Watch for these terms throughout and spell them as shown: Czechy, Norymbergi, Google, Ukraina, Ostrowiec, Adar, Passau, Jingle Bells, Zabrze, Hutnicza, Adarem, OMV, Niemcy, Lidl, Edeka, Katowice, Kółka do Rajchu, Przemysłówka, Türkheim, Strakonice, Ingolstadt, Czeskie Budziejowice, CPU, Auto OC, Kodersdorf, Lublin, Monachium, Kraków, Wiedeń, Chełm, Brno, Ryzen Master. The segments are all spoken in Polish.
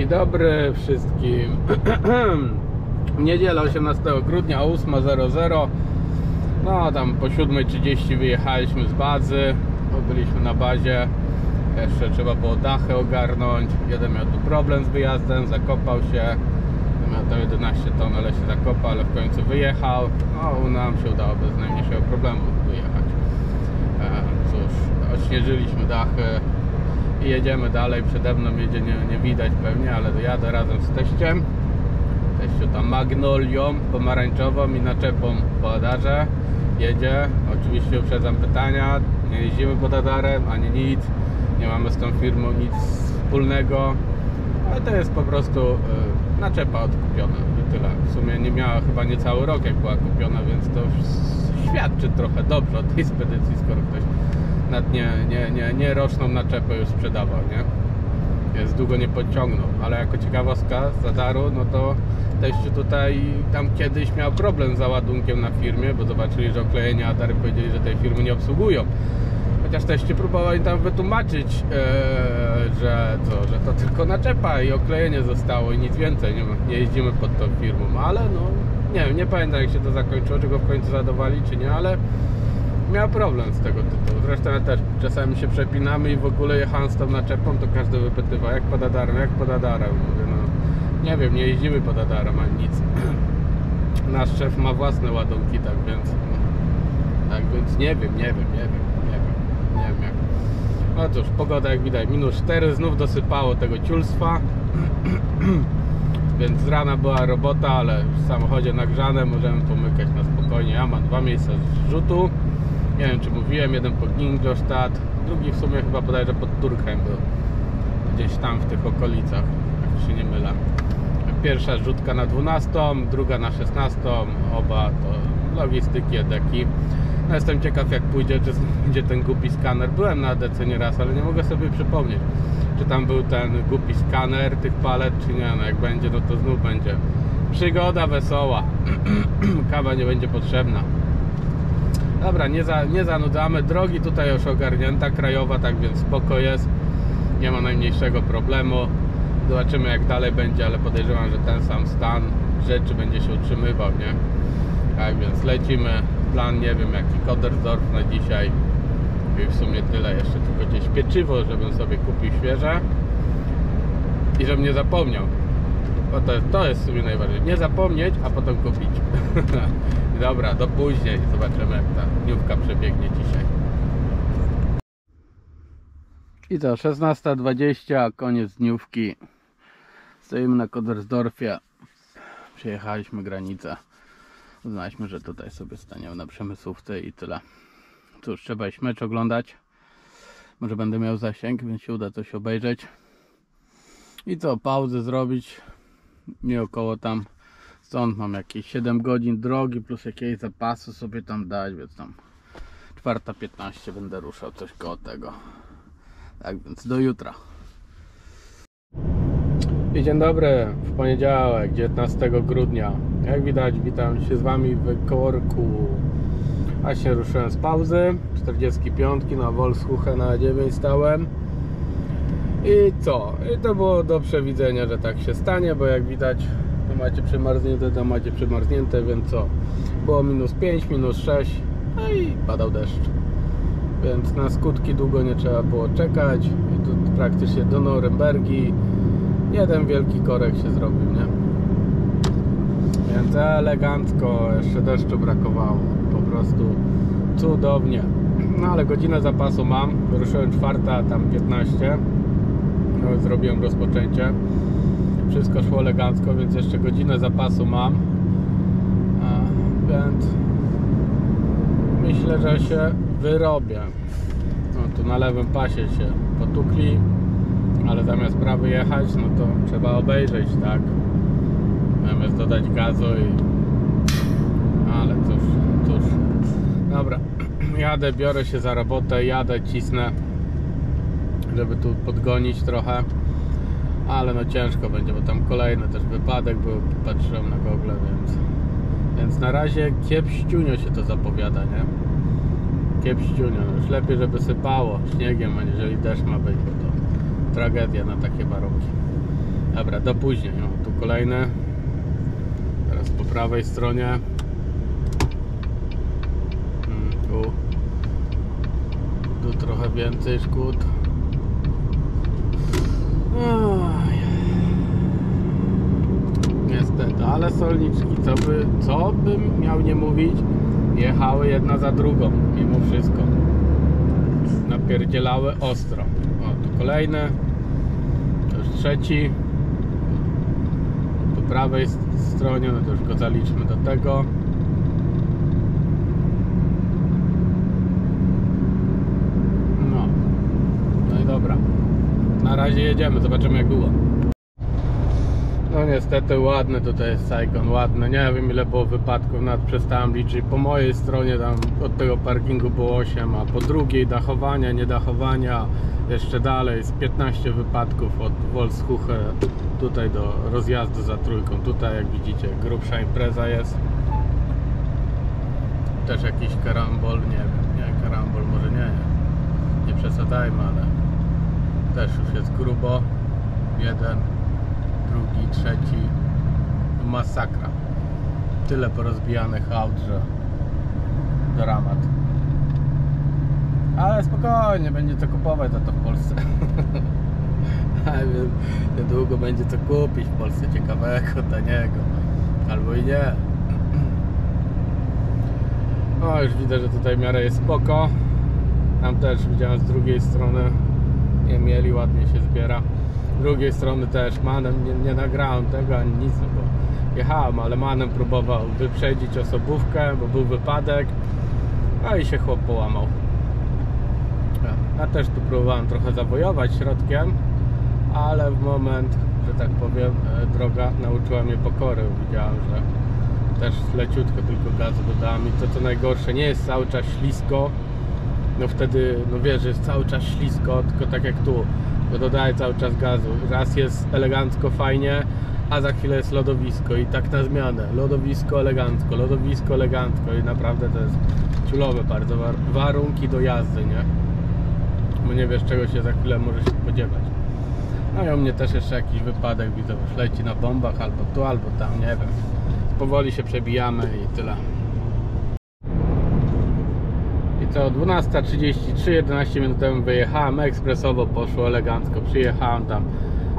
Dzień dobry wszystkim. Niedziela 18 grudnia, 8:00. No tam po 7:30 wyjechaliśmy z bazy. Byliśmy na bazie. Jeszcze trzeba było dachy ogarnąć. Jeden miał tu problem z wyjazdem, zakopał się. Miał to 11 ton, ale się zakopał, ale w końcu wyjechał. No nam się udało bez najmniejszego problemu wyjechać. Cóż, odśnieżyliśmy dachy. I jedziemy dalej, przede mną jedzie, nie widać pewnie, ale dojadę razem z teściem. Teściu tam magnolią pomarańczową i naczepą po Adarze jedzie. Oczywiście uprzedzam pytania, nie jeździmy pod Adarem, ani nic. Nie mamy z tą firmą nic wspólnego. Ale to jest po prostu naczepa odkupiona i tyle. W sumie nie miała chyba niecały rok jak była kupiona, więc to świadczy trochę dobrze o tej spedycji, skoro ktoś nad nie roczną naczepę już sprzedawał, nie? Więc długo nie podciągnął, ale jako ciekawostka z Adaru, no to teściu tutaj tam kiedyś miał problem z załadunkiem na firmie, bo zobaczyli, że oklejenia Adary powiedzieli, że tej firmy nie obsługują. Chociaż teście próbowali tam wytłumaczyć, że to tylko naczepa i oklejenie zostało i nic więcej, nie jeździmy pod tą firmą, ale no nie wiem, nie pamiętam jak się to zakończyło, czy go w końcu zadowali, czy nie, ale miał problem z tego tytułu. Zresztą ja też czasami się przepinamy i w ogóle jechałem z tą naczepą, to każdy wypytywa, jak pod Adarem, jak pod Adarem. Mówię, no nie wiem, nie jeździmy pod Adarem ani nic. Nasz szef ma własne ładunki, tak więc nie wiem jak. No cóż, pogoda jak widać -4, znów dosypało tego ciulstwa. Więc z rana była robota, ale w samochodzie nagrzane możemy pomykać na spokojnie. Ja mam 2 miejsca zrzutu. Nie wiem czy mówiłem, jeden pod Ingolstadt, drugi w sumie chyba bodajże pod Türkheim był. Gdzieś tam w tych okolicach, jak się nie mylę. Pierwsza zrzutka na 12, druga na 16, oba to logistyki, edeki. No jestem ciekaw jak pójdzie, czy będzie ten głupi skaner. Byłem na ADC nieraz, ale nie mogę sobie przypomnieć, czy tam był ten głupi skaner tych palet, czy nie. No jak będzie, no to znów będzie przygoda wesoła. Kawa nie będzie potrzebna. Dobra, nie zanudzamy. Drogi tutaj już ogarnięta, krajowa, tak więc spoko jest. Nie ma najmniejszego problemu. Zobaczymy jak dalej będzie, ale podejrzewam, że ten sam stan rzeczy będzie się utrzymywał, nie? Tak więc lecimy. Plan nie wiem jaki, Kodersdorf na dzisiaj. I w sumie tyle. Jeszcze tylko gdzieś pieczywo, żebym sobie kupił świeże. I żebym nie zapomniał. Bo to jest w sumie najważniejsze. Nie zapomnieć, a potem kupić. Dobra, do później. Zobaczymy jak ta dniówka przebiegnie dzisiaj. I to 16:20, koniec dniówki. Stoimy na Kodersdorfie. Przejechaliśmy granicę. Uznaliśmy, że tutaj sobie staniemy na Przemysłówce i tyle. Cóż, trzeba iść mecz oglądać. Może będę miał zasięg, więc się uda coś obejrzeć. I co, pauzę zrobić. Nie około tam stąd mam jakieś 7 godzin drogi, plus jakieś zapasy sobie tam dać, więc tam 4:15 będę ruszał, coś koło tego. Tak więc do jutra. I dzień dobry, w poniedziałek, 19 grudnia. Jak widać, witam się z Wami w kołorku. Właśnie ruszyłem z pauzy, 45 na Wolf-Huche na 9 stałem. I co? I to było do przewidzenia, że tak się stanie, bo jak widać tu macie przemarznięte, tam macie przemarznięte, więc co? Było -5, -6, no i padał deszcz. Więc na skutki długo nie trzeba było czekać. I tu praktycznie do Norymbergi jeden wielki korek się zrobił, nie? Więc elegancko, jeszcze deszczu brakowało, po prostu cudownie. No ale godzinę zapasu mam, ruszyłem 4:15, no, zrobiłem rozpoczęcie. Wszystko szło elegancko, więc jeszcze godzinę zapasu mam. Więc myślę, że się wyrobię. No, tu na lewym pasie się potukli, ale zamiast prawy jechać, no to trzeba obejrzeć, tak? Zamiast dodać gazu i... Ale cóż. Dobra, jadę, biorę się za robotę, jadę, cisnę, żeby tu podgonić trochę. Ale no ciężko będzie, bo tam kolejny też wypadek był, patrzyłem na Google, więc na razie kiepściunio się to zapowiada, nie? Kiepściunio, już lepiej żeby sypało śniegiem, aniżeli deszcz ma być, bo to tragedia na takie warunki. Dobra, do później. O, tu kolejne. Teraz po prawej stronie. Tu trochę więcej szkód. Niestety, ale solniczki, co bym miał nie mówić, jechały jedna za drugą, mimo wszystko. Napierdzielały ostro. O, tu kolejne. To już trzeci. Po prawej stronie, no to już go zaliczmy do tego. Dobra, na razie jedziemy, zobaczymy jak było. No niestety ładny tutaj jest Saigon, ładny. Nie wiem ile było wypadków, nawet przestałem liczyć. Po mojej stronie tam od tego parkingu było 8, a po drugiej dachowania, niedachowania, jeszcze dalej jest 15 wypadków od Wolf-Huche tutaj do rozjazdu za trójką. Tutaj jak widzicie grubsza impreza jest. Też jakiś karambol, nie wiem, nie karambol, może nie przesadzajmy, ale też już jest grubo. Jeden, drugi, trzeci. Masakra. Tyle porozbijanych aut, że dramat. Ale spokojnie, będzie to kupować za to w Polsce. Niedługo będzie to kupić w Polsce ciekawego, taniego. Albo i nie. No już widzę, że tutaj w miarę jest spoko. Tam też widziałem z drugiej strony. Nie mieli, ładnie się zbiera. Z drugiej strony też manem nie nagrałem tego ani nic, bo jechałem, ale manem próbował wyprzedzić osobówkę, bo był wypadek, a i się chłop połamał. Ja też tu próbowałem trochę zawojować środkiem, ale w moment, że tak powiem, droga nauczyła mnie pokory. Widziałem, że też leciutko tylko gazu dodałem i to co najgorsze, nie jest cały czas ślisko. No wtedy, no wiesz, jest cały czas ślisko, tylko tak jak tu, to dodaję cały czas gazu. Raz jest elegancko, fajnie, a za chwilę jest lodowisko i tak na zmianę. Lodowisko, elegancko, lodowisko, elegancko i naprawdę to jest ciulowe bardzo warunki do jazdy, nie? Bo nie wiesz czego się za chwilę możesz spodziewać. No i u mnie też jeszcze jakiś wypadek, widzę, już leci na bombach albo tu, albo tam, nie wiem. Powoli się przebijamy i tyle. Co 12:33, 11 minut temu wyjechałem, ekspresowo poszło elegancko, przyjechałem tam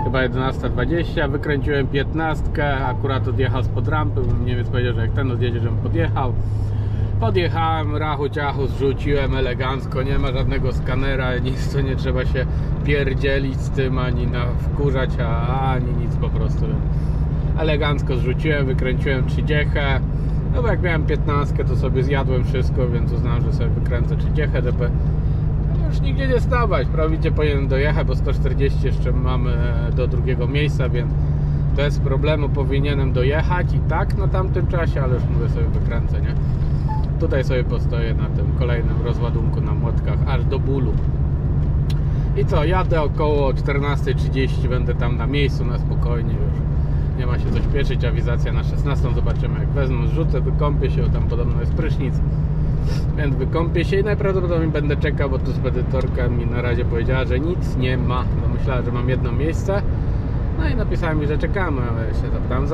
chyba 11:20, wykręciłem 15, akurat odjechał spod rampy, mniej więcej powiedział, że jak ten odjedzie, żebym podjechał. Podjechałem, rachu ciachu, zrzuciłem elegancko, nie ma żadnego skanera, nic, to nie trzeba się pierdzielić z tym, ani wkurzać, ani nic po prostu. Elegancko zrzuciłem, wykręciłem 30. No bo jak miałem 15, to sobie zjadłem wszystko, więc uznałem, że sobie wykręcę 30 dp. No już nigdzie nie stawać, prawicie powinienem dojechać, bo 140 jeszcze mamy do drugiego miejsca, więc bez problemu powinienem dojechać i tak na tamtym czasie, ale już mówię sobie wykręcę, nie? Tutaj sobie postoję na tym kolejnym rozładunku na młotkach, aż do bólu. I co, jadę około 14:30, będę tam na miejscu, na spokojnie już. Nie ma się co śpieszyć, awizacja na 16, zobaczymy jak wezmę, zrzucę, wykąpię się, tam podobno jest prysznic, więc wykąpię się i najprawdopodobniej będę czekał, bo tu spedytorka mi na razie powiedziała, że nic nie ma, bo myślała, że mam jedno miejsce, no i napisała mi, że czekamy, ale ja się zapytałem,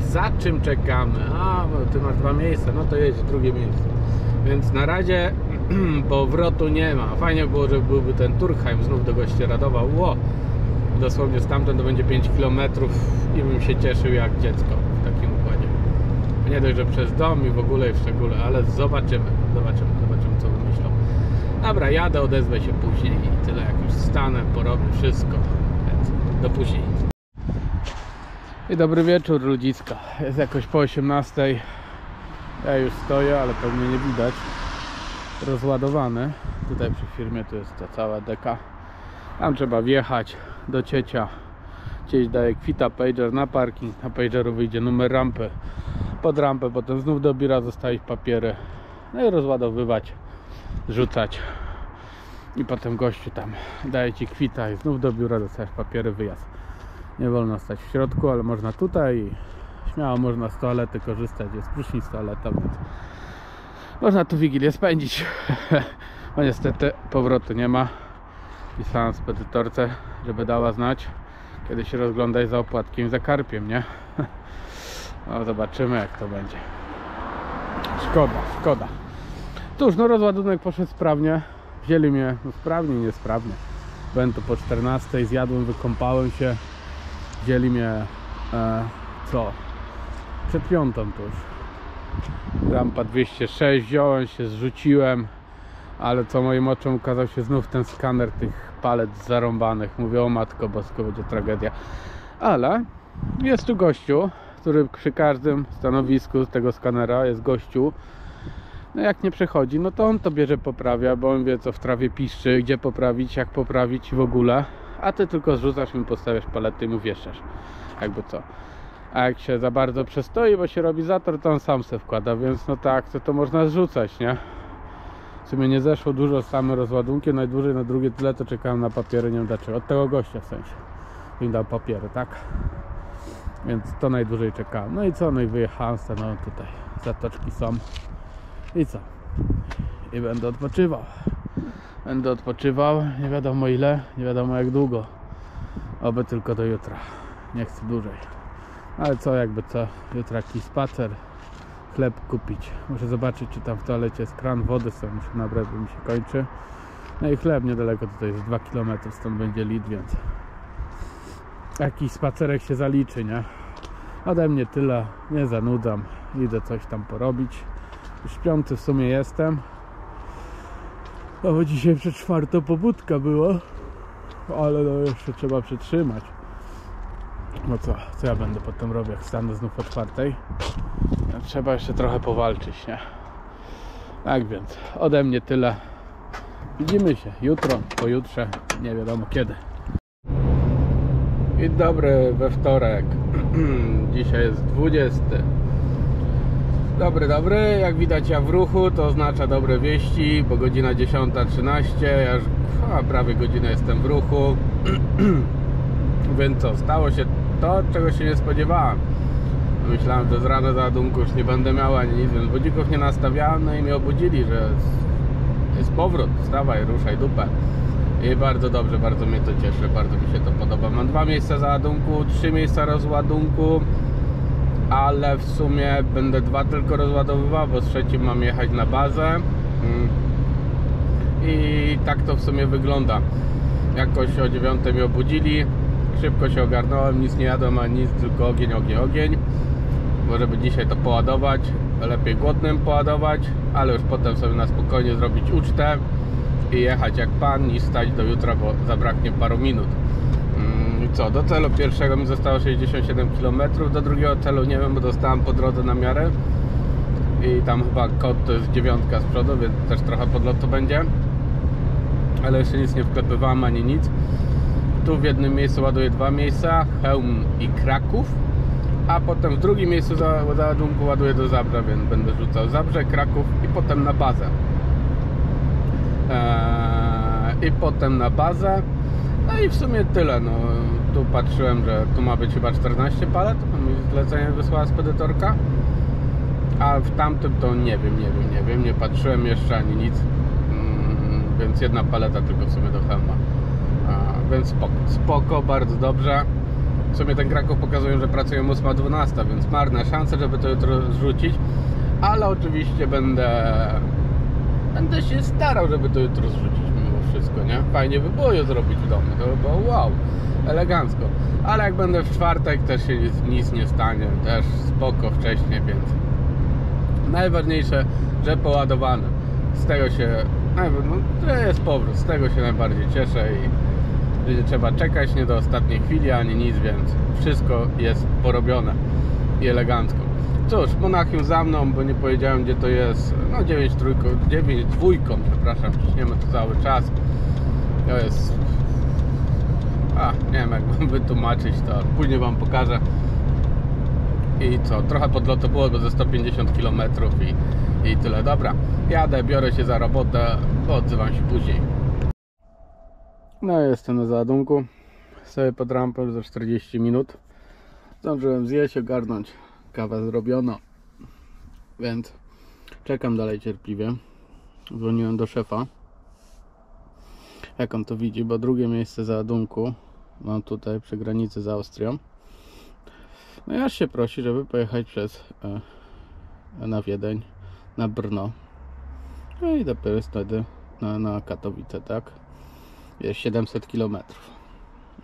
za czym czekamy, a bo ty masz 2 miejsca, no to jedź drugie miejsce, więc na razie powrotu nie ma. Fajnie było, żeby byłby ten Türkheim, znów do gości radował, wow. Dosłownie stamtąd to będzie 5 km i bym się cieszył jak dziecko w takim układzie. Nie dość, że przez dom i w ogóle i w szczególe, ale zobaczymy co wymyślą. Dobra, jadę, odezwę się później i tyle, jak już stanę, porobię wszystko, więc do później. I dobry wieczór ludziska, jest jakoś po 18:00, ja już stoję, ale pewnie nie widać, rozładowany. Tutaj przy firmie to jest ta cała deka, tam trzeba wjechać do ciecia. Cieć daje kwita, pager na parking, na pageru wyjdzie numer rampy, pod rampę potem znów do biura zostawić papiery, no i rozładowywać, rzucać i potem gościu tam daje ci kwita i znów do biura dostajesz papiery, wyjazd. Nie wolno stać w środku, ale można tutaj i śmiało można z toalety korzystać, jest prysznic, toaleta, więc można tu wigilię spędzić. No niestety powrotu nie ma. Pisałem spedytorce, żeby dała znać, Kiedy się rozglądaj za opłatkiem, za karpiem, nie? No zobaczymy, jak to będzie. Szkoda, szkoda. Cóż, no rozładunek poszedł sprawnie. Wzięli mnie sprawnie, niesprawnie. Byłem tu po 14, zjadłem, wykąpałem się. Wzięli mnie przed piątą tuż. Rampa 206, wziąłem się, zrzuciłem. Ale co moim oczom ukazał się znów ten skaner tych palet zarąbanych. Mówię, o matko bosko, będzie tragedia. Ale jest tu gościu, który przy każdym stanowisku z tego skanera jest gościu. No jak nie przechodzi, no to on to bierze, poprawia, bo on wie, co w trawie piszczy, gdzie poprawić, jak poprawić w ogóle. A ty tylko zrzucasz i mu postawiasz palety i mu wieszasz, jakby co. A jak się za bardzo przestoi, bo się robi zator, to on sam se wkłada, więc no tak, to można zrzucać, nie? W sumie nie zeszło dużo z samym rozładunkiem, najdłużej na drugie tyle to czekałem na papiery, nie wiem dlaczego, od tego gościa w sensie. Im dał papiery, tak? Więc to najdłużej czekałem. No i co? No i wyjechałem, stanąłem tutaj. Zatoczki są. I co? I będę odpoczywał. Będę odpoczywał, nie wiadomo ile, nie wiadomo jak długo. Oby tylko do jutra. Nie chcę dłużej. Ale co, jakby co? Jutro jakiś spacer. Chleb kupić. Muszę zobaczyć, czy tam w toalecie jest kran, wody sobie muszę nabrać, bo mi się kończy. No i chleb niedaleko, tutaj jest 2 km, stąd będzie Lidl, więc jakiś spacerek się zaliczy, nie? Ode mnie tyle, nie zanudzam. Idę coś tam porobić. Już piąty w sumie jestem. No bo dzisiaj przed czwartą pobudka było. Ale no jeszcze trzeba przytrzymać. No co ja będę potem robił, jak stanę znów o czwartej? Trzeba jeszcze trochę powalczyć, nie? Tak więc ode mnie tyle. Widzimy się jutro, pojutrze, nie wiadomo kiedy. I dobry we wtorek. Dzisiaj jest 20. Dobry, jak widać ja w ruchu, to oznacza dobre wieści, bo godzina 10:13, ja już prawie godzinę jestem w ruchu. Więc co, stało się to, czego się nie spodziewałem. Myślałem, że z rana załadunku już nie będę miał ani nic, więc budzików nie nastawiałem, no i mnie obudzili, że jest powrót, wstawaj, ruszaj dupę. I bardzo dobrze, bardzo mnie to cieszy, bardzo mi się to podoba. Mam 2 miejsca załadunku, 3 miejsca rozładunku, ale w sumie będę 2 tylko rozładowywał, bo z 3 mam jechać na bazę. I tak to w sumie wygląda. Jakoś o 9 mnie obudzili, szybko się ogarnąłem, nic nie jadłem, ani nic, tylko ogień. Może by dzisiaj to poładować, lepiej głodnym poładować, ale już potem sobie na spokojnie zrobić ucztę i jechać jak pan, niż stać do jutra, bo zabraknie paru minut. Co, do celu pierwszego mi zostało 67 km, do drugiego celu nie wiem, bo dostałem po drodze na miarę i tam chyba kod to jest 9 z przodu, więc też trochę podlotu będzie, ale jeszcze nic nie wklepywałem ani nic. Tu w jednym miejscu ładuję 2 miejsca, Chełm i Kraków. A potem w drugim miejscu załadunku ładuję do Zabrze, więc będę rzucał Zabrze, Kraków i potem na bazę. No i w sumie tyle. No, tu patrzyłem, że tu ma być chyba 14 palet. Mi zlecenie wysłała spedytorka. A w tamtym to nie wiem. Nie patrzyłem jeszcze ani nic. Więc 1 paleta tylko w sumie do Chełma. Więc spoko, bardzo dobrze. W sumie ten Kraków pokazuje, że pracuję 8-12, więc marne szanse, żeby to jutro zrzucić. Ale oczywiście będę się starał, żeby to jutro zrzucić mimo wszystko, nie? Fajnie by było je zrobić w domu, to by było wow, elegancko. Ale jak będę w czwartek, też się nic nie stanie, też spoko wcześniej, więc najważniejsze, że poładowane. Z tego się, no, to jest powrót, z tego się najbardziej cieszę i nie trzeba czekać, nie do ostatniej chwili ani nic, więc wszystko jest porobione i elegancko. Cóż, Monachium za mną, bo nie powiedziałem, gdzie to jest. No 9-2, przepraszam, ciśniemy to cały czas. To jest... nie wiem jak wam wytłumaczyć to, później wam pokażę. I co, trochę podlotu było, bo ze 150 km i tyle. Dobra, jadę, biorę się za robotę, odzywam się później. No jestem na załadunku, sobie pod rampę za 40 minut. Zdążyłem zjeść, ogarnąć, kawę zrobiono, więc czekam dalej cierpliwie. Dzwoniłem do szefa, jak on to widzi, bo drugie miejsce załadunku no tutaj przy granicy z Austrią. No i aż się prosi, żeby pojechać przez na Wiedeń, na Brno, no i dopiero wtedy na Katowice, tak? Jest 700 km.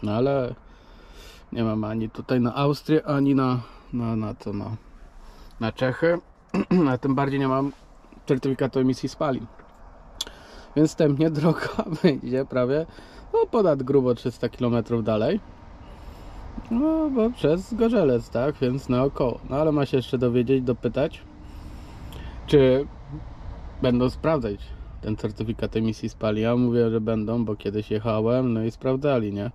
No ale nie mam ani tutaj na Austrię, ani na Czechy, a tym bardziej nie mam certyfikatu emisji spalin. Więc wstępnie droga będzie prawie, no, ponad grubo 300 km dalej. No bo przez Gorzelec, tak? Więc naokoło. No ale ma się jeszcze dowiedzieć, dopytać, czy będą sprawdzać ten certyfikat emisji spalin. Ja mówię, że będą, bo kiedyś jechałem, no i sprawdzali, nie?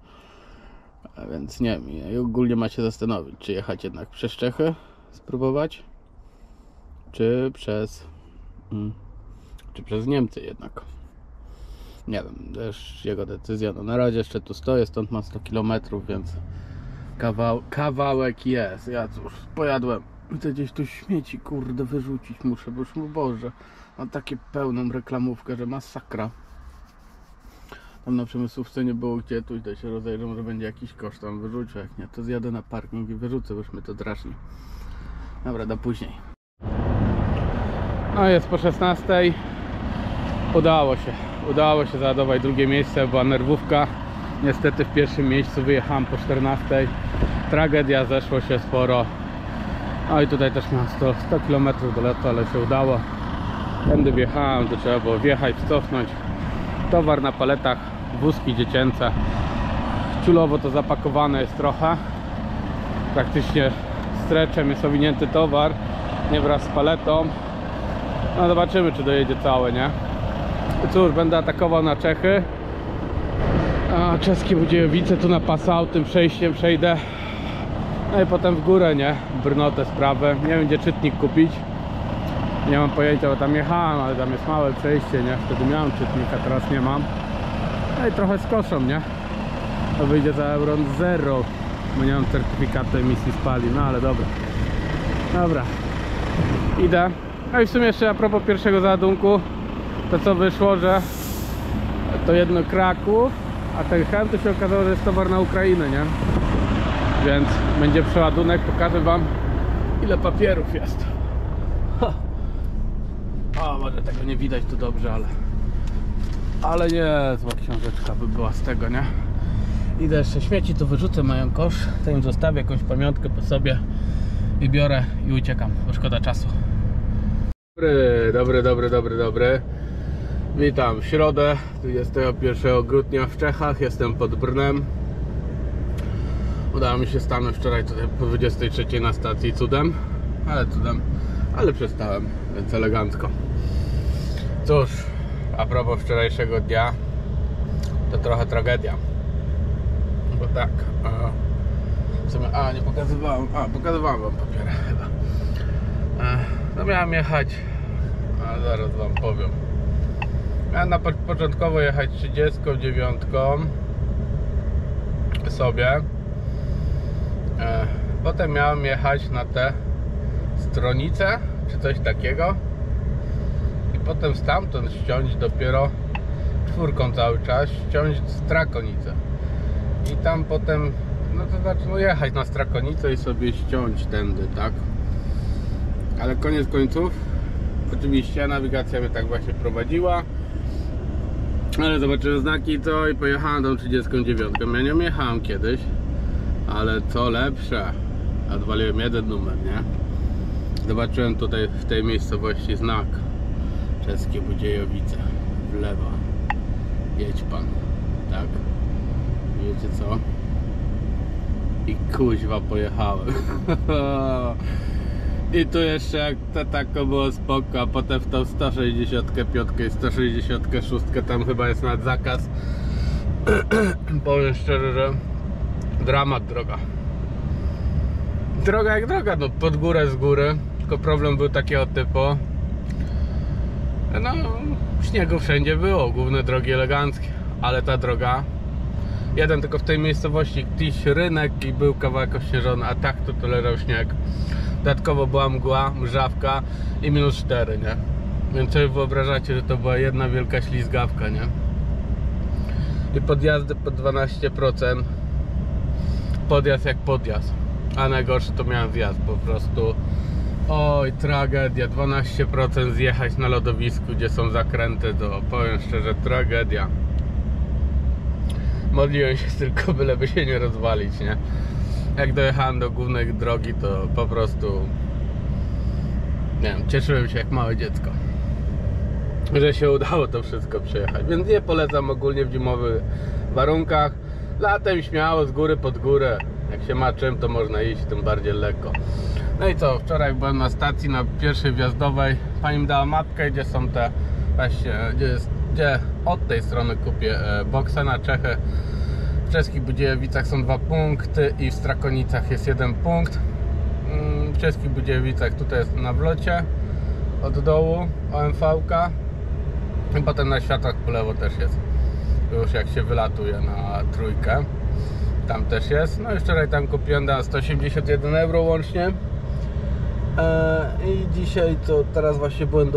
A więc nie wiem, i ogólnie ma się zastanowić, czy jechać jednak przez Czechy, spróbować, czy przez Niemcy jednak. Nie wiem, też jego decyzja. No na razie jeszcze tu stoję, stąd mam 100 km, więc kawałek jest. Ja cóż, pojadłem. Chcę gdzieś tu śmieci, kurde, wyrzucić muszę, bo już mu Boże. Mam takie pełną reklamówkę, że masakra. Tam na Przemysłówce nie było gdzie, tu idę się rozejrzę, że będzie jakiś koszt tam wyrzucił. Jak nie, to zjadę na parking i wyrzucę, bo już mnie to drażni. Dobra, do później. No jest po 16. Udało się załadować drugie miejsce, była nerwówka. Niestety w pierwszym miejscu wyjechałem po 14. Tragedia, zeszło się sporo. No i tutaj też mam 100 km do lotu, ale się udało. Tędy wjechałem, to trzeba było wjechać, cofnąć. Towar na paletach, wózki dziecięce. Ciulowo to zapakowane jest trochę. Praktycznie streczem jest owinięty towar, nie wraz z paletą. No zobaczymy, czy dojedzie całe, nie? Cóż, będę atakował na Czechy. A Czeskie Budziejowice, tu na Passau, tym przejściem przejdę. No i potem w górę, nie? Brno, te sprawy. Nie wiem, gdzie czytnik kupić. Nie mam pojęcia, bo tam jechałem, ale tam jest małe przejście, nie? Wtedy miałem czytnika, teraz nie mam. No i trochę skoszą, nie? To wyjdzie za euro 0, bo nie mam certyfikatu emisji spalin, no ale dobra. Dobra. Idę. No i w sumie jeszcze a propos pierwszego załadunku, to co wyszło, że to jedno Kraków, a ten Türkheim, to się okazało, że jest towar na Ukrainę, nie? Więc będzie przeładunek, pokażę wam, ile papierów jest. Ha. O, może tego nie widać tu dobrze, ale nie, zła książeczka by była z tego, nie? Idę jeszcze śmieci, tu wyrzucę moją kosz, to im zostawię jakąś pamiątkę po sobie i biorę i uciekam, bo szkoda czasu. Dobry. Witam w środę, 21 grudnia w Czechach, jestem pod Brnem. Udało mi się stanąć wczoraj tutaj po 23 na stacji cudem, ale przestałem, więc elegancko. Cóż, a propos wczorajszego dnia, to trochę tragedia. Bo tak, w sumie, nie pokazywałem, pokazywałem wam papiery chyba. No miałem jechać, a zaraz wam powiem. Miałem na początkowo jechać 39 sobie. Potem miałem jechać na te Stronice, czy coś takiego. I potem stamtąd ściąć dopiero czwórką cały czas, ściąć Strakonice. I tam potem, no to znaczy no jechać na Strakonice i sobie ściąć tędy, tak? Ale koniec końców, oczywiście nawigacja mnie tak właśnie prowadziła. Ale zobaczyłem znaki to i pojechałem tą 39. Ja nie jechałem kiedyś, ale co lepsze, odwaliłem jeden numer, nie? Zobaczyłem tutaj w tej miejscowości znak Czeskie Budziejowice, w lewo. Jedź pan, tak? Wiecie co? I kuźwa pojechałem. I tu jeszcze jak to tako było spoko, a potem w tą 165 i 166, tam chyba jest nawet zakaz. Powiem szczerze, że dramat droga. Droga jak droga, no pod górę z góry, tylko problem był takiego typu. No śniegu wszędzie było, główne drogi eleganckie, ale ta droga, jeden tylko w tej miejscowości, gdzieś rynek i był kawałek ośnieżony, a tak to leżał śnieg. Dodatkowo była mgła, mrzawka i minus 4, nie? Więc sobie wyobrażacie, że to była jedna wielka ślizgawka, nie? I podjazdy po 12%. podjazd jak podjazd, a najgorszy to miałem wjazd po prostu. Oj, tragedia, 12% zjechać na lodowisku, gdzie są zakręty, to powiem szczerze, tragedia. Modliłem się tylko, byleby się nie rozwalić, nie? Jak dojechałem do głównej drogi, to po prostu, nie wiem, cieszyłem się jak małe dziecko, że się udało to wszystko przejechać, więc nie polecam ogólnie w zimowych warunkach. Latem śmiało, z góry pod górę, jak się ma czym, to można iść, tym bardziej lekko. No i co, wczoraj byłem na stacji, na pierwszej wjazdowej, pani mi dała mapkę, gdzie są te, właśnie, gdzie od tej strony kupię boksa na Czechy. W Czeskich Budziejowicach są 2 punkty i w Strakonicach jest 1 punkt. W Czeskich Budziejowicach tutaj jest na wlocie, od dołu OMV-ka i potem na światach po lewo też jest. Już jak się wylatuje na trójkę, tam też jest. No i wczoraj tam kupiłem na 181 € łącznie. I dzisiaj, co teraz właśnie byłem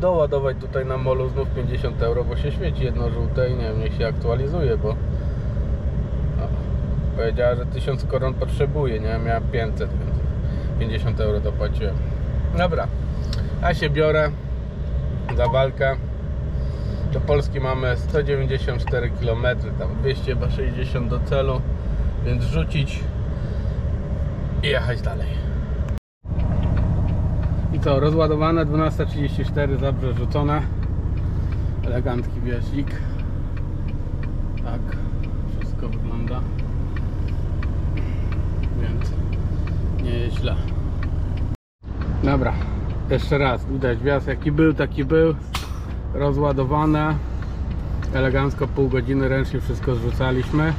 doładować tutaj na molu, znów 50 €, bo się świeci jedno żółte i nie wiem, niech się aktualizuje, bo no, powiedziała, że 1000 koron potrzebuje, nie? Miałem 500, więc 50 € dopłaciłem. Dobra, ja się biorę za walkę. Do Polski mamy 194 km, tam 260 do celu, więc rzucić i jechać dalej. I co, rozładowane, 12:34, Zabrze rzucone. Elegancki wjeździk. Tak wszystko wygląda, więc nie jest źle. Dobra, jeszcze raz, widać wjazd jaki był, taki był. Rozładowane, elegancko, pół godziny ręcznie wszystko zrzucaliśmy,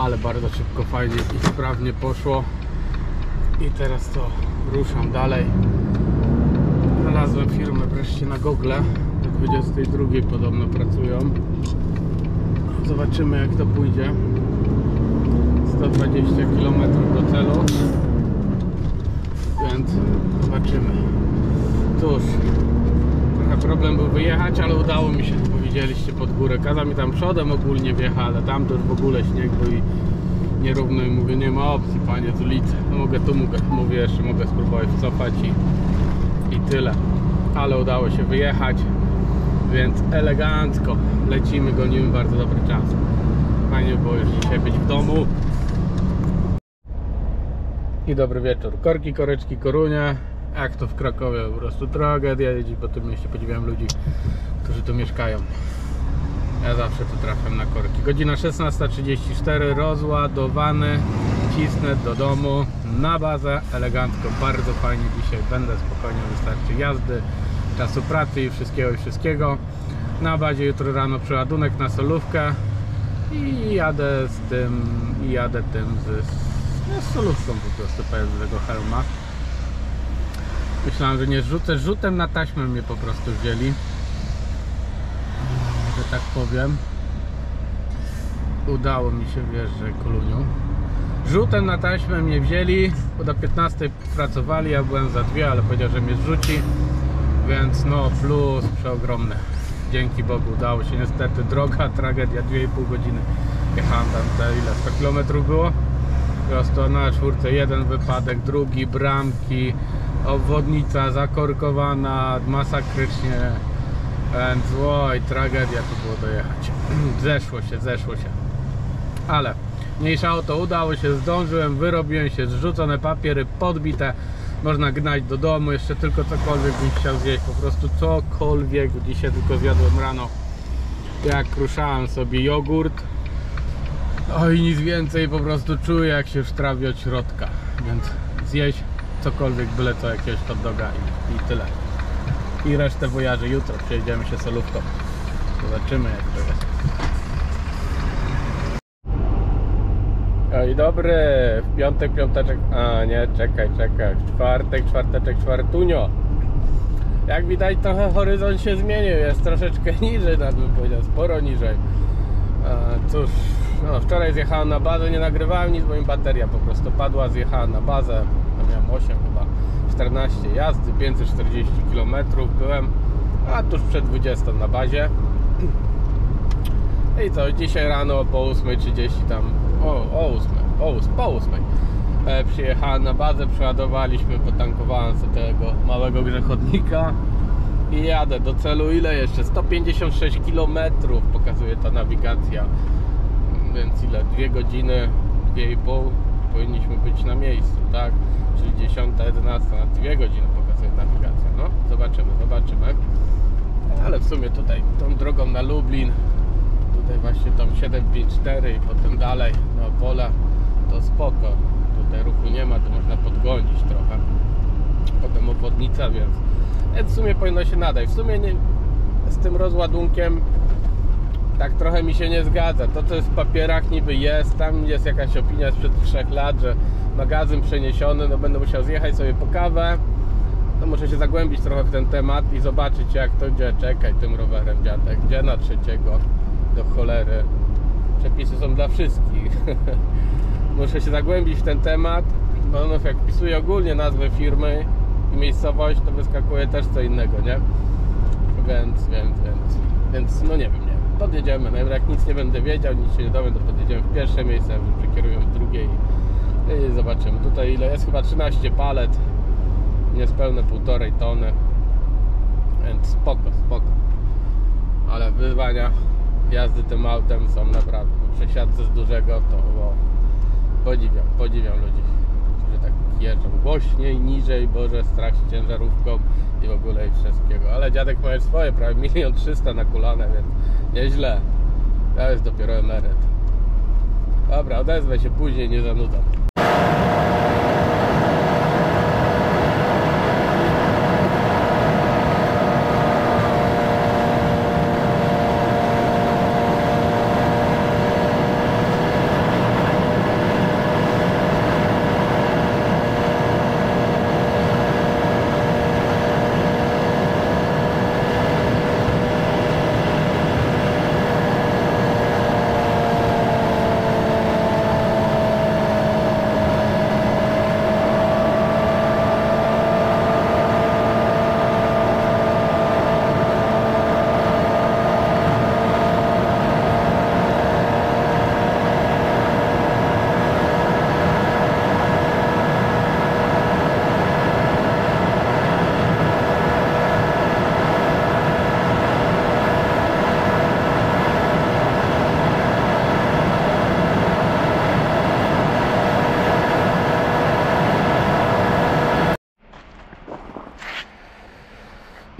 ale bardzo szybko, fajnie i sprawnie poszło. I teraz to ruszam dalej. Znalazłem firmę wreszcie na Google, do 22 podobno pracują. Zobaczymy jak to pójdzie. 120 km do celu, więc zobaczymy. Cóż, problem był wyjechać, ale udało mi się, bo widzieliście pod górę. Kazał mi tam przodem ogólnie wjechać, ale tam to już w ogóle śnieg był i nierówno i mówię, nie ma opcji panie z ulicy. No mogę tu, mówię jeszcze, mogę spróbować wcofać i tyle. Ale udało się wyjechać, więc elegancko lecimy, gonimy bardzo dobry czas. Fajnie było już dzisiaj być w domu. I dobry wieczór. Korki, koreczki, korunie. Jak to w Krakowie, po prostu tragedia jeździ po tym mieście, podziwiam ludzi, którzy tu mieszkają. Ja zawsze tu trafiam na korki. Godzina 16:34, rozładowany, cisnę do domu, na bazę, elegancko, bardzo fajnie dzisiaj, będę spokojnie, wystarczy jazdy, czasu pracy i wszystkiego. Na bazie jutro rano przeładunek na solówkę i jadę z tym, z solówką po prostu, pojadę z tego Chełma. Myślałem, że nie zrzucę, rzutem na taśmę mnie po prostu wzięli, że tak powiem. Udało mi się, wiesz, że kolunią. Rzutem na taśmę mnie wzięli, bo do 15 pracowali, ja byłem za 2, ale powiedział, że mnie zrzuci. Więc no plus przeogromny. Dzięki Bogu udało się, niestety droga, tragedia, 2,5 godziny. Jechałem tam te ile, 100 km było. Po prostu na czwórce jeden wypadek, drugi, bramki. Obwodnica zakorkowana, masakrycznie, więc oj, tragedia tu było dojechać. Zeszło się, ale mniejsza o to, udało się, zdążyłem, wyrobiłem się, zrzucone papiery, podbite, można gnać do domu, jeszcze tylko cokolwiek bym chciał zjeść, po prostu cokolwiek. Dzisiaj tylko zjadłem rano, jak ruszałem sobie jogurt, oj, nic więcej, po prostu czuję jak się sztrawi od środka, więc zjeść cokolwiek, byle co, jakiegoś hot doga i tyle. I resztę wojaży jutro, przejedziemy się solówką. Zobaczymy jak to jest. Oj dobry, w piątek, piąteczek, a nie, czekaj, czwartek, czwartunio. Jak widać trochę horyzont się zmienił, jest troszeczkę niżej, nawet bym powiedział, sporo niżej. Cóż, no, wczoraj zjechałem na bazę, nie nagrywałem nic, bo mi bateria po prostu padła, zjechałem na bazę. Miałem 8 chyba, 14 jazdy, 540 km byłem, a tuż przed 20 na bazie. I co, dzisiaj rano po 8:30 tam, o 8 po 8. Przyjechałem na bazę, przeładowaliśmy, potankowałem sobie tego małego grzechodnika i jadę do celu. Ile jeszcze? 156 km pokazuje ta nawigacja, więc ile? 2 godziny, 2,5 powinniśmy być na miejscu, tak? Czyli 10-11, na 2 godziny pokazuje nawigacja. No, zobaczymy. Ale w sumie tutaj tą drogą na Lublin, tutaj właśnie tam 754 i potem dalej na Opole, to spoko. Tutaj ruchu nie ma, to można podgonić trochę. Potem obwodnica, więc w sumie powinno się nadać. W sumie nie, z tym rozładunkiem tak trochę mi się nie zgadza. To co jest w papierach niby jest, tam jest jakaś opinia sprzed 3 lat, że magazyn przeniesiony, no będę musiał zjechać sobie po kawę. No muszę się zagłębić trochę w ten temat i zobaczyć jak to gdzie. Czekaj tym rowerem, dziadek, gdzie na 3? Do cholery. Przepisy są dla wszystkich. Muszę się zagłębić w ten temat, bo no, jak pisuję ogólnie nazwę firmy i miejscowość, to wyskakuje też co innego, nie? Więc no nie wiem, nie. Podjedziemy, no jak nic nie będę wiedział, nic się nie dowiem, to podjedziemy w pierwsze miejsce, a przekierują w drugie i zobaczymy. Tutaj ile jest? Chyba 13 palet. Niespełne 1,5 tony, więc spoko, ale wyzwania jazdy tym autem są naprawdę. Przesiadce z dużego to bo podziwiam ludzi, którzy tak jeżdżą głośniej, niżej, boże, strach się ciężarówką i w ogóle i wszystkiego. Ale dziadek ma swoje, prawie 1 300 000 na kulane, więc nieźle. To jest dopiero emeryt. Dobra, odezwę się później, nie zanudzam.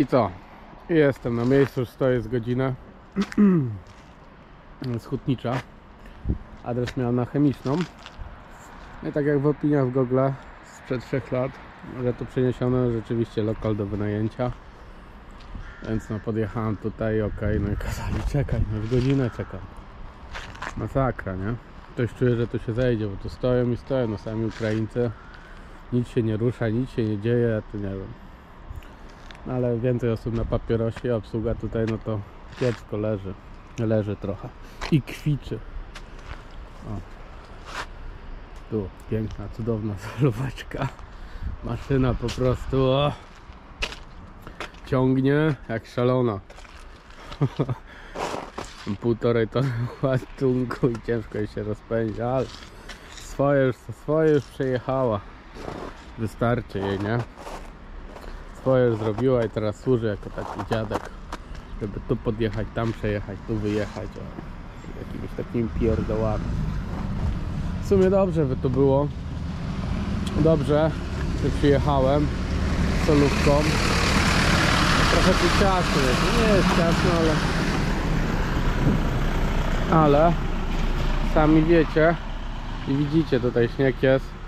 I co? Jestem na miejscu, już stoję z godzinę. Z Hutnicza. Adres miałem na chemiczną. I tak jak w opiniach w Google sprzed 3 lat, że to przeniesione rzeczywiście lokal do wynajęcia. Więc no podjechałem tutaj, okej, no i kazali czekać, no już godzinę czekam. Masakra, nie? Ktoś czuje, że tu się zejdzie, bo tu stoją i stoją, no sami Ukraińcy. Nic się nie rusza, nic się nie dzieje, ja tu nie wiem. Ale więcej osób na papierosie, obsługa tutaj no to kiepsko leży trochę i kwiczy. O. Tu piękna, cudowna solóweczka, maszyna po prostu o. Ciągnie jak szalona. 1,5 tony ładunku i ciężko jej się rozpędzi, ale swoje już przejechała, wystarczy jej, nie? Swoje zrobiła i teraz służy jako taki dziadek, żeby tu podjechać, tam przejechać, tu wyjechać, o, jakimiś takimi pierdołami. W sumie dobrze by to było, dobrze, że przyjechałem solówką. Trochę tu ciasno jest, nie jest ciasno, ale sami wiecie i widzicie, tutaj śnieg jest.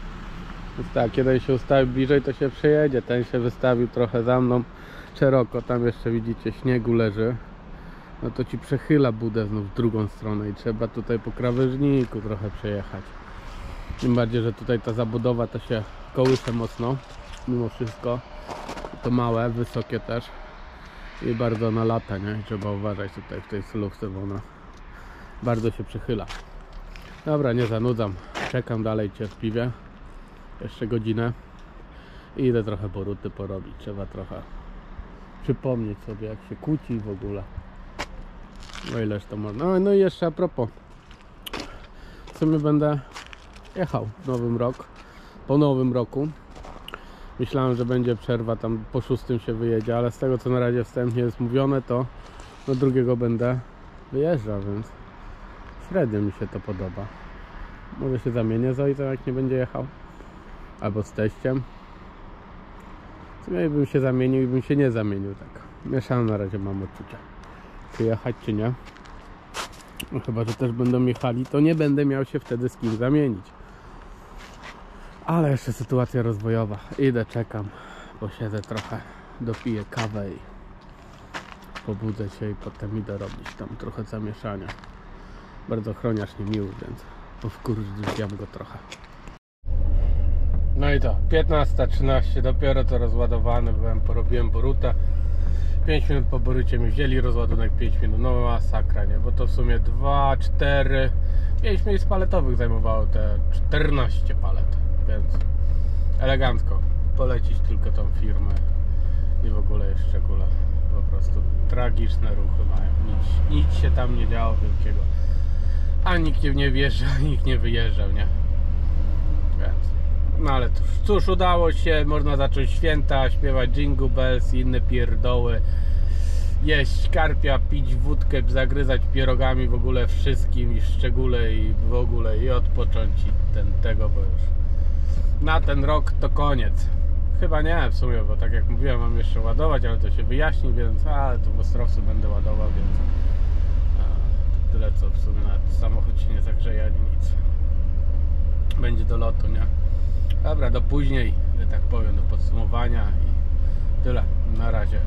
Więc tak, jeden się ustawi bliżej, to się przejedzie. Ten się wystawił trochę za mną szeroko, tam jeszcze widzicie śniegu leży. No to ci przechyla budę znów w drugą stronę i trzeba tutaj po krawężniku trochę przejechać. Tym bardziej, że tutaj ta zabudowa to się kołysze mocno, mimo wszystko. To małe, wysokie też i bardzo na lata, nie? I trzeba uważać tutaj w tej solówce, bo ona bardzo się przechyla. Dobra, nie zanudzam, czekam dalej cierpliwie. Jeszcze godzinę i idę trochę boruty porobić. Trzeba trochę przypomnieć sobie jak się kłóci w ogóle. No ileż to można. No i jeszcze a propos. W sumie będę jechał Nowym Rok. Po Nowym Roku myślałem, że będzie przerwa, tam po 6 się wyjedzie, ale z tego co na razie wstępnie jest mówione, to do drugiego będę wyjeżdżał, więc średnio mi się to podoba. Może się zamienię z ojcem, jak nie będzie jechał, albo z teściem. W sumie bym się zamienił i bym się nie zamienił, tak mieszałem na razie, mam odczucia, czy jechać, czy nie. No, chyba że też będą jechali, to nie będę miał się wtedy z kim zamienić. Ale jeszcze sytuacja rozwojowa. Idę, czekam, posiedzę trochę, dopiję kawę i pobudzę się i potem idę robić tam trochę zamieszania. Bardzo chroniarz niemiły, więc powkurzyłem go trochę. No i to, 15:13, dopiero to rozładowany byłem, porobiłem Borutę. 5 minut po Borucie mi wzięli, rozładunek 5 minut, no masakra, nie? Bo to w sumie 2, 4, 5 miejsc paletowych zajmowało te 14 palet, więc elegancko. Polecić tylko tą firmę i w ogóle jest szczególe. Po prostu tragiczne ruchy mają, nic się tam nie działo wielkiego. A nikt nie wjeżdżał, nikt nie wyjeżdżał, nie? Więc... No ale cóż, udało się, można zacząć święta, śpiewać Jingle Bells i inne pierdoły, jeść karpia, pić wódkę, zagryzać pierogami, w ogóle wszystkim i szczególe i w ogóle, i odpocząć i tego, bo już na ten rok to koniec. Chyba nie w sumie, bo tak jak mówiłem, mam jeszcze ładować, ale to się wyjaśni, więc to w Ostrowcu będę ładował, więc tyle co w sumie, nawet samochód się nie zagrzeje ani nic. Będzie do lotu, nie? Dobra, do później, że tak powiem, do podsumowania i tyle. Na razie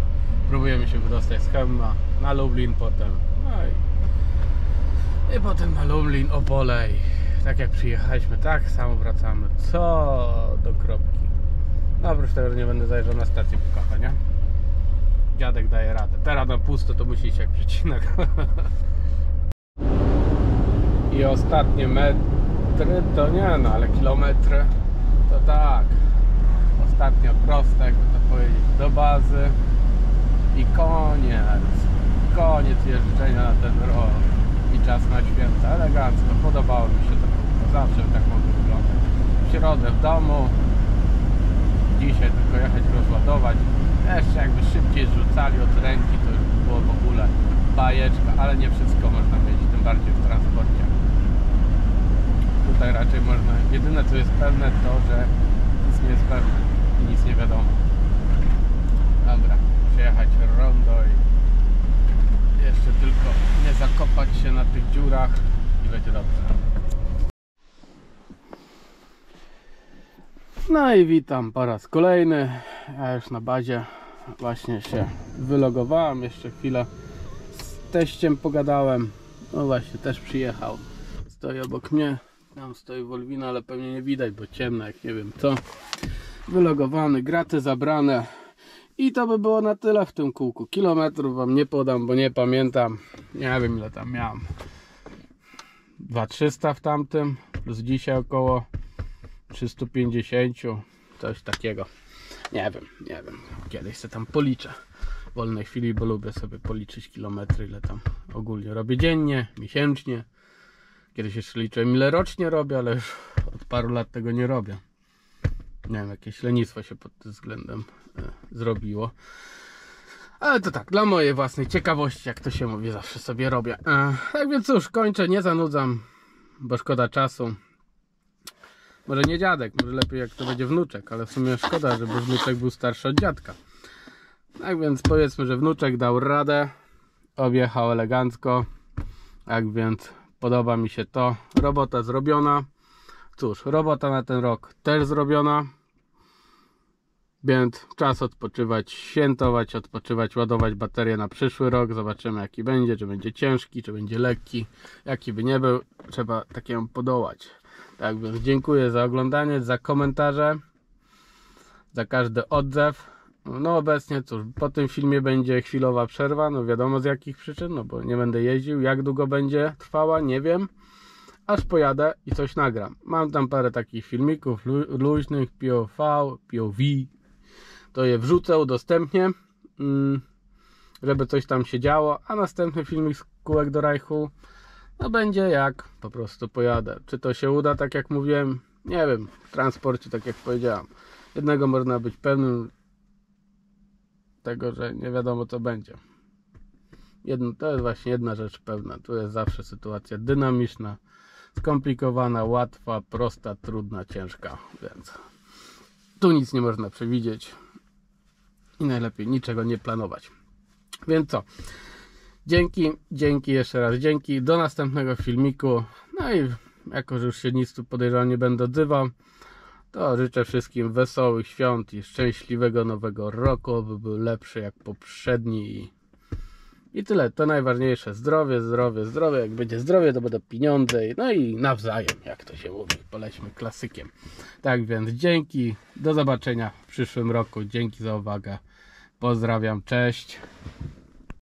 próbujemy się wydostać z Chełma na Lublin potem, i potem na Lublin, Opole i tak jak przyjechaliśmy, tak samo wracamy, co do kropki. No oprócz tego, że nie będę zajeżdżał na stację po kawę, nie? Dziadek daje radę. Teraz na pusto to musi iść jak przecinek. I ostatnie metry, to nie no, ale kilometry. To tak, ostatnio proste, jakby to powiedzieć, do bazy i koniec jeżdżenia na ten rok i czas na święta, elegancko, podobało mi się to kółko, zawsze tak mogę wyglądać, w środę w domu, dzisiaj tylko jechać rozładować, jeszcze jakby szybciej rzucali od ręki, to już było w ogóle bajeczka, ale nie wszystko można mieć, tym bardziej w transporcie. Tutaj raczej można, jedyne co jest pewne to, że nic nie jest pewne i nic nie wiadomo. Dobra, przejechać rondo i jeszcze tylko nie zakopać się na tych dziurach i będzie dobrze. No i witam po raz kolejny, ja już na bazie właśnie się wylogowałem, jeszcze chwilę z teściem pogadałem, no właśnie też przyjechał, stoi obok mnie. Tam stoi Wolwina, ale pewnie nie widać, bo ciemna jak nie wiem co. Wylogowany, graty zabrane. I to by było na tyle w tym kółku. Kilometrów wam nie podam, bo nie pamiętam. Nie wiem ile tam miałem. 2300 w tamtym, plus dzisiaj około 350. Coś takiego. Nie wiem. Kiedyś sobie tam policzę w wolnej chwili, bo lubię sobie policzyć kilometry, ile tam ogólnie robię dziennie, miesięcznie. Kiedyś jeszcze liczyłem ile rocznie robię, ale już od paru lat tego nie robię. Nie wiem, jakieś lenistwo się pod tym względem zrobiło. Ale to tak, dla mojej własnej ciekawości, jak to się mówi, zawsze sobie robię. Tak więc cóż, kończę, nie zanudzam, bo szkoda czasu. Może nie dziadek, może lepiej jak to będzie wnuczek, ale w sumie szkoda, żeby wnuczek był starszy od dziadka. Tak więc powiedzmy, że wnuczek dał radę, objechał elegancko, tak więc... Podoba mi się to, robota zrobiona, cóż, robota na ten rok też zrobiona, więc czas odpoczywać, świętować, odpoczywać, ładować baterię na przyszły rok, zobaczymy jaki będzie, czy będzie ciężki, czy będzie lekki, jaki by nie był, trzeba takiemu podołać. Tak więc dziękuję za oglądanie, za komentarze, za każdy odzew. No obecnie cóż, po tym filmie będzie chwilowa przerwa, no wiadomo z jakich przyczyn, no bo nie będę jeździł, jak długo będzie trwała, nie wiem, aż pojadę i coś nagram. Mam tam parę takich filmików luźnych, POV, to je wrzucę, udostępnię, żeby coś tam się działo, a następny filmik z kółek do rajchu No będzie jak po prostu pojadę. Czy to się uda, tak jak mówiłem? Nie wiem, w transporcie, tak jak powiedziałem. Jednego można być pewnym tego, że nie wiadomo co będzie. To jest właśnie jedna rzecz pewna. Tu jest zawsze sytuacja dynamiczna, skomplikowana, łatwa, prosta, trudna, ciężka. Więc tu nic nie można przewidzieć i najlepiej niczego nie planować. Więc co? Dzięki jeszcze raz, dzięki. Do następnego filmiku. No i jako, że już się nic tu podejrzewam nie będę odzywał, to życzę wszystkim wesołych świąt i szczęśliwego nowego roku, by był lepszy jak poprzedni. I tyle, to najważniejsze. Zdrowie, zdrowie, zdrowie. Jak będzie zdrowie, to będą pieniądze. No i nawzajem, jak to się mówi. Polećmy klasykiem. Tak więc dzięki, do zobaczenia w przyszłym roku. Dzięki za uwagę. Pozdrawiam, cześć.